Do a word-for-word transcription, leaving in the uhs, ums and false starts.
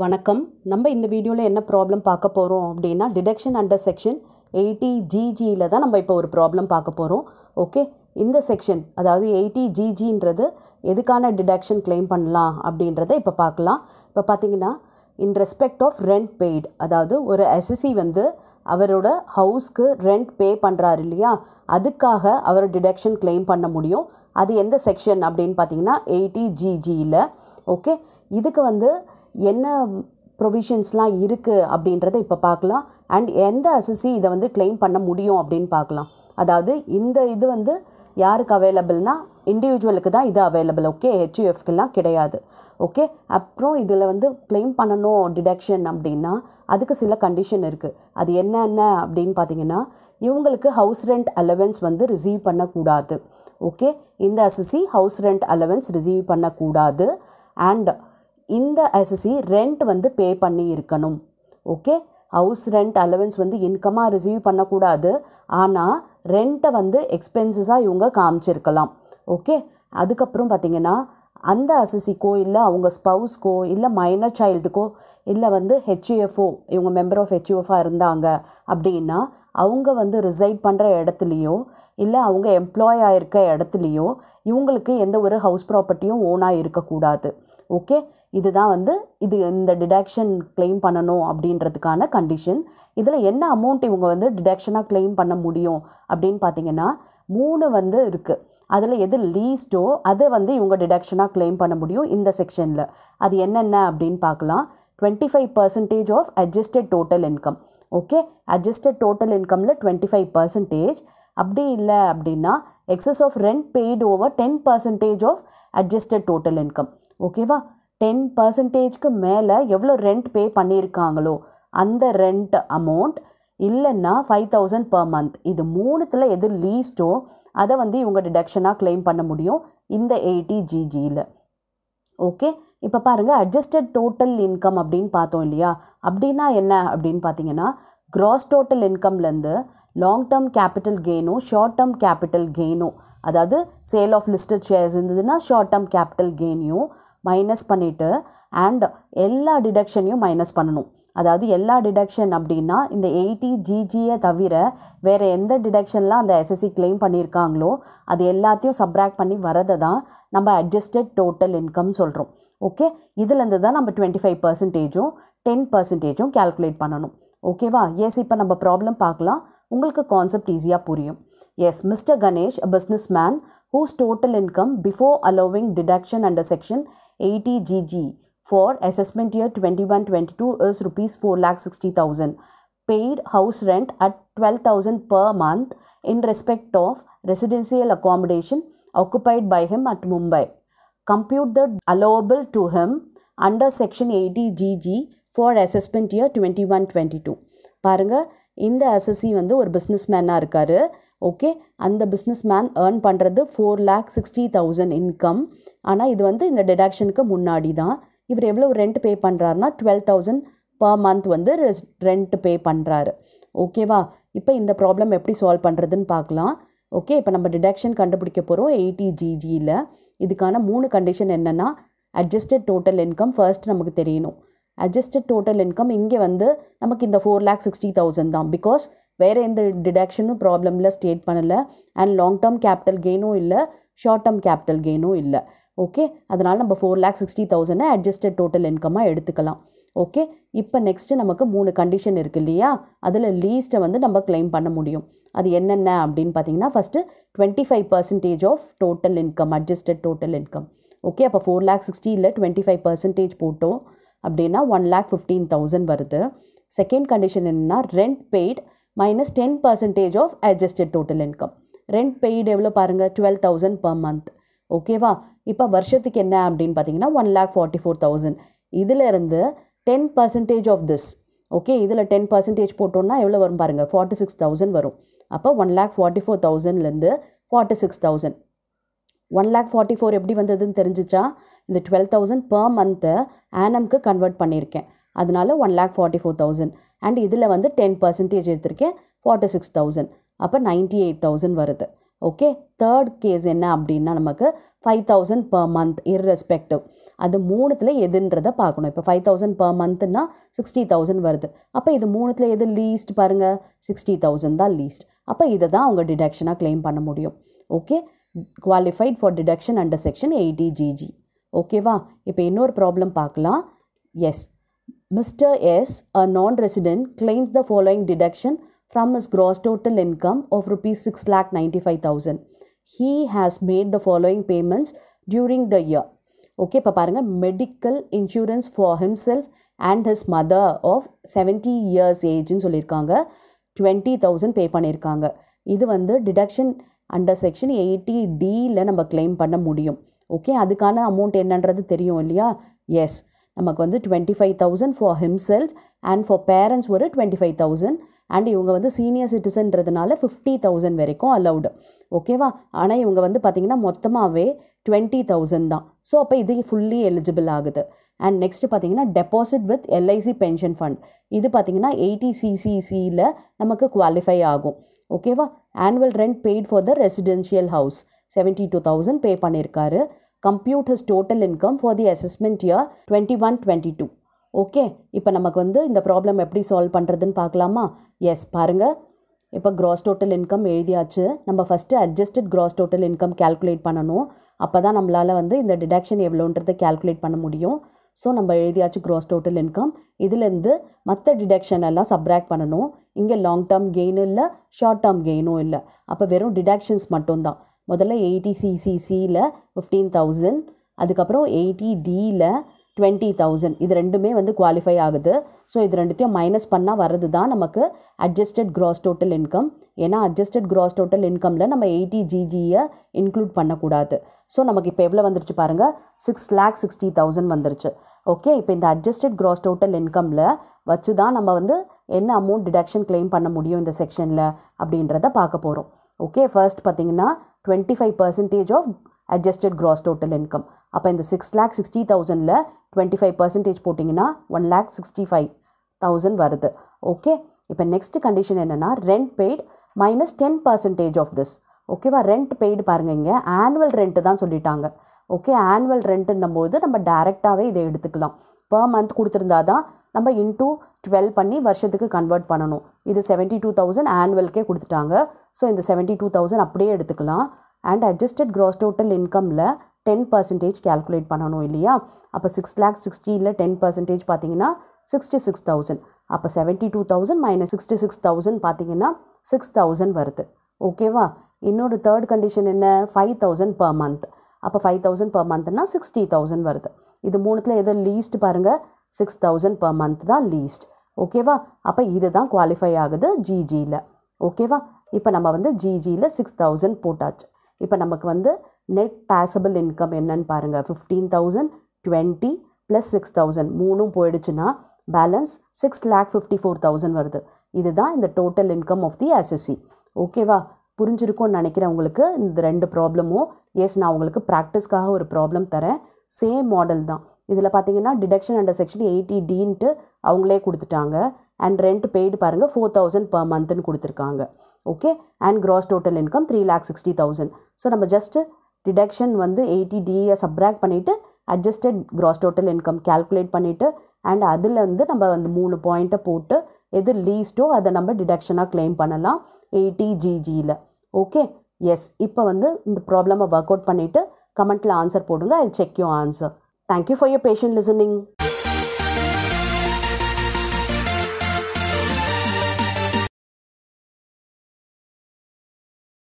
வணக்கம். நம்ம இந்த வீடியோவில் என்ன ப்ராப்ளம் பார்க்க போகிறோம் அப்படின்னா டிடக்ஷன் அண்டர் செக்ஷன் எய்ட்டி ஜிஜியில் தான் நம்ம இப்போ ஒரு ப்ராப்ளம் பார்க்க போகிறோம். ஓகே, இந்த செக்ஷன் அதாவது எய்ட்டி ஜிஜின்றது எதுக்கான டிடக்ஷன் கிளைம் பண்ணலாம் அப்படின்றத இப்போ பார்க்கலாம். இப்போ பார்த்தீங்கன்னா in respect of rent paid, அதாவது ஒரு எஸ்எஸ்சி வந்து அவரோட ஹவுஸ்க்கு ரெண்ட் பே பண்ணுறாரு இல்லையா, அதுக்காக அவர் டிடக்ஷன் கிளைம் பண்ண முடியும். அது எந்த செக்ஷன் அப்படின்னு பார்த்தீங்கன்னா எய்ட்டி ஜிஜியில். ஓகே, இதுக்கு வந்து என்ன ப்ரொவிஷன்ஸ்லாம் இருக்குது அப்படின்றத இப்போ பார்க்கலாம். அண்ட் எந்த எஸ்எஸ்சி இதை வந்து கிளைம் பண்ண முடியும் அப்படின்னு பார்க்கலாம். அதாவது இந்த இது வந்து யாருக்கு அவைலபிள்னால் இண்டிவிஜுவலுக்கு தான் இது அவைலபிள். ஓகே, ஹெச்யூஎஃப்கெல்லாம் கிடையாது. ஓகே, அப்புறம் இதில் வந்து கிளைம் பண்ணணும் டிடக்ஷன் அப்படின்னா அதுக்கு சில கண்டிஷன் இருக்குது. அது என்னென்ன அப்படின்னு பார்த்தீங்கன்னா இவங்களுக்கு ஹவுஸ் ரெண்ட் அலவன்ஸ் வந்து ரிசீவ் பண்ணக்கூடாது. ஓகே, இந்த SSC house rent allowance receive பண்ணக்கூடாது. அண்ட் இந்த எஸ்எஸ்சி ரெண்ட் வந்து பே பண்ணி இருக்கணும். ஓகே, ஹவுஸ் ரெண்ட் அலவன்ஸ் வந்து இன்கமாக ரிசீவ் பண்ணக்கூடாது, ஆனால் ரெண்ட்டை வந்து எக்ஸ்பென்சஸாக இவங்க காமிச்சிருக்கலாம். ஓகே, அதுக்கப்புறம் பார்த்திங்கன்னா அந்த எஸ்எஸ்சிக்கோ இல்லை அவங்க ஸ்பவுஸ்க்கோ இல்லை மைனர் சைல்டுக்கோ இல்லை வந்து ஹெச்யூஎஃப்ஓ இவங்க மெம்பர் ஆஃப் ஹெச்யூஎஃப்ஆ இருந்தாங்க அப்படின்னா அவங்க வந்து ரிசைட் பண்ணுற இடத்துலையோ இல்லை அவங்க எம்ப்ளாய் ஆகிருக்க இடத்துலையோ இவங்களுக்கு எந்த ஒரு ஹவுஸ் ப்ராப்பர்ட்டியும் ஓனாக இருக்கக்கூடாது. ஓகே, இதுதான் வந்து இது இந்த டிடக்ஷன் கிளைம் பண்ணணும் அப்படின்றதுக்கான கண்டிஷன். இதில் என்ன அமௌண்ட் இவங்க வந்து டிடக்ஷனாக கிளைம் பண்ண முடியும் அப்படின்னு பார்த்திங்கன்னா மூணு வந்து இருக்குது. அதில் எது லீஸ்ட்டோ அதை வந்து இவங்க டிடக்ஷனாக கிளைம் பண்ண முடியும் இந்த செக்ஷனில். அது என்னென்ன அப்படின்னு பார்க்கலாம். Twenty five percentage of adjusted total income. Okay, adjusted total இன்கமில் டுவெண்ட்டி ஃபைவ் பர்சன்டேஜ் அப்படி இல்லை அப்படின்னா excess of rent paid over ten percentage of adjusted total income. ஓகேவா, டென் பர்சன்டேஜ்க்கு மேலே எவ்வளோ ரெண்ட் பே பண்ணியிருக்காங்களோ அந்த ரெண்ட் அமௌண்ட் இல்லைன்னா ஃபைவ் தௌசண்ட் பர் மந்த், இது மூணுத்தில் எது லீஸ்ட்டோ அதை வந்து இவங்க டிடக்ஷனாக கிளைம் பண்ண முடியும் இந்த எய்ட்டி ஜிஜியில். ஓகே, இப்போ பாருங்கள் அட்ஜஸ்டட் டோட்டல் இன்கம் அப்படின்னு பார்த்தோம் இல்லையா, அப்படின்னா என்ன அப்படின்னு பார்த்தீங்கன்னா க்ராஸ் டோட்டல் இன்கம்லேருந்து லாங் டேர்ம் கேபிட்டல் கெய்னும் ஷார்ட் டேர்ம் கேபிட்டல் கெய்னும், அதாவது சேல் ஆஃப் லிஸ்டட் ஷேர்ஸ் இருந்ததுன்னா ஷார்ட் டேர்ம் கேபிட்டல் கெய்னையும் மைனஸ் பண்ணிவிட்டு அண்ட் எல்லா டிடக்ஷனையும் மைனஸ் பண்ணணும். அதாவது எல்லா டிடக்ஷன் அப்படின்னா இந்த எய்ட்டி ஜிஜியை தவிர வேறு எந்த டிடக்ஷன்லாம் அந்த எஸ்எஸ்சி கிளைம் பண்ணியிருக்காங்களோ அது எல்லாத்தையும் சப்ராக்ட் பண்ணி வரதை தான் நம்ம அட்ஜஸ்டட் டோட்டல் இன்கம் சொல்கிறோம். ஓகே, இதுலேருந்து தான் நம்ம டுவெண்ட்டி ஃபைவ் பர்சன்டேஜும் டென் பர்சன்டேஜும் கேல்குலேட் பண்ணணும். ஓகேவா. எஸ், இப்போ நம்ம ப்ராப்ளம் பார்க்கலாம். உங்களுக்கு கான்செப்ட் ஈஸியாக புரியும். Yes, mister Ganesh, a businessman whose total income before allowing deduction under section eighty G G for assessment year twenty one twenty two is rupees four lakh sixty thousand, paid house rent at twelve thousand per month in respect of residential accommodation occupied by him at Mumbai. Compute the allowable to him under section eighty G G for assessment year twenty one twenty two. பாருங்க, இந்த SSC வந்து ஒரு business மேனாக இருக்கார். Okay, அந்த business man earn பண்ணுறது four lakh sixty thousand income. ஆனால் இது வந்து இந்த டிடக்ஷனுக்கு முன்னாடி தான். இவர் எவ்வளோ ரெண்ட் பே பண்ணுறாருனா டுவெல் தௌசண்ட் பர் மந்த் வந்து ரெண்ட் பே பண்ணுறாரு. ஓகேவா, இப்போ இந்த ப்ராப்ளம் எப்படி சால்வ் பண்ணுறதுன்னு பார்க்கலாம். ஓகே, இப்போ நம்ம டிடக்ஷன் கண்டுபிடிக்க போகிறோம் எய்ட்டி ஜிஜியில். இதுக்கான மூணு கண்டிஷன் என்னென்னா அட்ஜஸ்டட் டோட்டல் இன்கம் ஃபர்ஸ்ட் நமக்கு தெரியணும். அட்ஜஸ்டட் டோட்டல் இன்கம் இங்கே வந்து நமக்கு இந்த ஃபோர் லேக் சிக்ஸ்டி தௌசண்ட் தான், பிகாஸ் வேறு எந்த டிடக்ஷனும் ப்ராப்ளமில் ஸ்டேட் பண்ணலை. அண்ட் லாங் டேர்ம் கேபிட்டல் கெய்னும் இல்லை, ஷார்ட் டேர்ம் கேபிட்டல் கெய்னும் இல்லை. ஓகே, அதனால் நம்ம ஃபோர் லேக் சிக்ஸ்டி தௌசண்டை அட்ஜஸ்டட் டோட்டல் இன்கமாக எடுத்துக்கலாம். ஓகே, இப்போ நெக்ஸ்ட்டு நமக்கு மூணு கண்டிஷன் இருக்குது இல்லையா, அதில் லீஸ்ட்டை வந்து நம்ம கிளைம் பண்ண முடியும். அது என்னென்ன அப்படின்னு பார்த்தீங்கன்னா first twenty five percentage of total income, adjusted total income. Okay, அப்போ ஃபோர் லேக் சிக்ஸ்டியில் டுவெண்ட்டி ஃபைவ் பர்சன்டேஜ் போட்டோம் அப்படின்னா ஒன் லேக் ஃபிஃப்டீன் தௌசண்ட் வருது. செகண்ட் கண்டிஷன் என்னென்னா rent paid minus ten percentage of adjusted total income. Rent paid எவ்வளோ பாருங்கள், twelve thousand per month. ஓகேவா, இப்போ வருஷத்துக்கு என்ன அப்படின்னு பார்த்தீங்கன்னா one lakh forty four thousand. இதிலேருந்து ten percentage of this. Okay, இதில் டென் பர்சன்டேஜ் போட்டோன்னா எவ்வளோ வரும் பாருங்கள், ஃபார்ட்டி சிக்ஸ் தௌசண்ட் வரும். அப்போ ஒன் லேக் ஃபார்ட்டி ஃபோர் தௌசண்ட்லேருந்து forty six thousand one lakh forty four எப்படி வந்ததுன்னு தெரிஞ்சிச்சா, இந்த டுவெல் தௌசண்ட் பர் மந்த்தை ஆனம்க்கு கன்வெர்ட் பண்ணியிருக்கேன், அதனால one lakh forty four thousand. And இதில் வந்து டென் பர்சன்டேஜ் எடுத்திருக்கேன், ஃபார்ட்டி சிக்ஸ் தௌசண்ட். அப்போ நைன்ட்டி எயிட் தௌசண்ட் வருது. Okay, third case enna appadina namakku five thousand per month irrespective adu moonathile edundradha paakanum ipo five thousand per month na sixty thousand varudhu appo idu moonathile edu least parunga sixty thousand da least appo idha da avanga deduction ah claim panna mudiyum. Okay, qualified for deduction under section eighty G G. Okay va ipo innor problem paakalam. Yes, Mister S, a non-resident, claims the following deduction from his gross total income of rupees six lakh ninety-five thousand. He has made the following payments during the year. Okay, pa paranga medical insurance for himself and his mother of seventy years age nu solliranga, twenty thousand pay paniranga. Idu vandu deduction under section eighty D la nama claim panna mudiyum. Okay, adukana amount ennandrathu theriyum illaya. Yes, namakku vandu twenty-five thousand for himself and for parents were twenty-five thousand. And இவங்க வந்து senior சிட்டிசன்றதுனால fifty thousand வரைக்கும் allowed. ஓகேவா, ஆனால் இவங்க வந்து பார்த்தீங்கன்னா மொத்தமாகவே டுவெண்ட்டி தௌசண்ட் தான். ஸோ அப்போ இது ஃபுல்லி எலிஜிபிள் ஆகுது. அண்ட் நெக்ஸ்ட் பார்த்தீங்கன்னா deposit with L I C pension fund, இது பார்த்தீங்கன்னா eighty C C C நமக்கு குவாலிஃபை ஆகும். ஓகேவா, annual rent paid for the residential house seventy two thousand pay பண்ணியிருக்காரு. Compute his total income for the assessment year twenty one twenty two. Okay, இப்போ நமக்கு வந்து இந்த ப்ராப்ளம் எப்படி சால்வ் பண்ணுறதுன்னு பார்க்கலாமா? எஸ் பாருங்கள், இப்போ க்ராஸ் டோட்டல் இன்கம் எழுதியாச்சு. நம்ம first adjusted gross total income calculate பண்ணணும். அப்போ தான் நம்மளால் வந்து இந்த டிடக்ஷன் எவ்வளோன்றதை கேல்குலேட் பண்ண முடியும். ஸோ நம்ம எழுதியாச்சு க்ராஸ் டோட்டல் இன்கம். இதுலேருந்து மற்ற டிடக்ஷன் எல்லாம் சப்ராக்ட் பண்ணணும். இங்கே லாங் டேர்ம் கெயினும் இல்லை, ஷார்ட் டேர்ம் கெயினும் இல்லை. அப்போ வெறும் டிடக்ஷன்ஸ் மட்டும்தான். முதல்ல eighty C C C fifteen thousand, அதுக்கப்புறம் எயிட்டி D டுவெண்ட்டி தௌசண்ட், இது ரெண்டுமே வந்து குவாலிஃபை ஆகுது. ஸோ இது ரெண்டுத்தையும் மைனஸ் பண்ணால் வர்றது தான் நமக்கு அட்ஜஸ்டட் க்ராஸ் டோட்டல் இன்கம். ஏன்னா அட்ஜஸ்டட் க்ராஸ் டோட்டல் இன்கமில் நம்ம எயிட்டி G G இன்க்ளூட் பண்ணக்கூடாது. ஸோ நமக்கு இப்போ எவ்வளோ வந்துருச்சு பாருங்கள், சிக்ஸ் லேக் சிக்ஸ்டி தௌசண்ட் வந்துருச்சு. ஓகே, இப்போ இந்த அட்ஜஸ்டட் க்ராஸ் டோட்டல் இன்கமில் வச்சு தான் நம்ம வந்து என்ன அமௌண்ட் டிடக்ஷன் கிளைம் பண்ண முடியும் இந்த செக்ஷனில் அப்படின்றத பார்க்க போகிறோம். ஓகே, ஃபர்ஸ்ட் பார்த்தீங்கன்னா twenty five percentage of adjusted gross total income. அப்போ இந்த சிக்ஸ் லேக் சிக்ஸ்டி தௌசண்டில் டுவெண்ட்டி ஃபைவ் பர்சன்டேஜ் போட்டிங்கன்னா one lakh sixty five thousand வருது. ஓகே, இப்போ நெக்ஸ்ட் கண்டிஷன் என்னென்னா rent paid minus ten percentage of this. ஓகேவா, ரெண்ட் பெய்டு பாருங்கள், இங்கே ஆனுவல் ரெண்ட்டு தான் சொல்லிட்டாங்க. ஓகே, ஆனுவல் ரெண்ட்டுன்னும் போது நம்ம டேரெக்டாகவே இதை எடுத்துக்கலாம். பர் மந்த் கொடுத்துருந்தா தான் நம்ம இன்டூ டுவெல் பண்ணி வருஷத்துக்கு கன்வெர்ட் பண்ணணும். இது செவன்ட்டி டூ தௌசண்ட் ஆனுவல்கே கொடுத்துட்டாங்க. ஸோ இந்த செவன்ட்டி டூ தௌசண்ட் அப்படியே எடுத்துக்கலாம். And adjusted gross total income la ten percent calculate பண்ணணும் இல்லையா? அப்போ சிக்ஸ் லேக் சிக்ஸ்டியில் டென் பர்சன்டேஜ் பார்த்தீங்கன்னா சிக்ஸ்டி சிக்ஸ் தௌசண்ட். அப்போ seventy two thousand minus sixty six thousand பார்த்தீங்கன்னா சிக்ஸ் தௌசண்ட் வருது. ஓகேவா, இன்னொரு தேர்ட் கண்டிஷன் என்ன, ஃபைவ் தௌசண்ட் பர் மந்த். அப்போ ஃபைவ் தௌசண்ட் பர் மந்த்னா சிக்ஸ்டி தௌசண்ட் வருது. இது மூணுத்தில் எதோ லீஸ்ட் பாருங்கள், சிக்ஸ் தௌசண்ட் பர் மந்த் தான் லீஸ்ட். ஓகேவா, அப்போ இது தான் குவாலிஃபை ஆகுது ஜிஜியில். ஓகேவா, இப்போ நம்ம வந்து ஜிஜியில் சிக்ஸ் தௌசண்ட் போட்டாச்சு. இப்போ நமக்கு வந்து நெட் பேசபிள் இன்கம் என்னன்னு பாருங்கள், fifteen thousand twenty plus six thousand மூணும் போயிடுச்சுன்னா balance six lakh fifty four thousand வருது. இதுதான் இந்த total income of the SSC. ஓகேவா, புரிஞ்சிருக்கும்னு நினைக்கிறேன் உங்களுக்கு இந்த ரெண்டு ப்ராப்ளமும். எஸ், நான் உங்களுக்கு ப்ராக்டிஸ்க்காக ஒரு ப்ராப்ளம் தரேன், சேம் மாடல் தான். இதில் பார்த்தீங்கன்னா டிடக்ஷன் அண்டர் செக்ஷன் எயிட்டி டீன்ட்டு அவங்களே கொடுத்துட்டாங்க. அண்ட் ரெண்ட் பெய்டு பாருங்கள் ஃபோர் தௌசண்ட் பர் மந்த்னு கொடுத்துருக்காங்க. Okay, and gross total income three lakh sixty thousand. So நம்ம ஜஸ்ட்டு டிடக்ஷன் வந்து எயிட்டி டியை சப்ராக்ட் பண்ணிவிட்டு adjusted gross total income calculate பண்ணிவிட்டு அண்ட் அதுலேருந்து நம்ம வந்து மூணு பாயிண்ட்டை போட்டு எது லீஸ்ட்டோ அதை நம்ம டிடக்ஷனாக கிளைம் பண்ணலாம் eighty G G. Okay, yes, இப்போ வந்து இந்த ப்ராப்ளமை ஒர்க் அவுட் பண்ணிவிட்டு கமெண்ட்டில் ஆன்சர் போடுங்க. I check you answer. Thank you for your patient listening.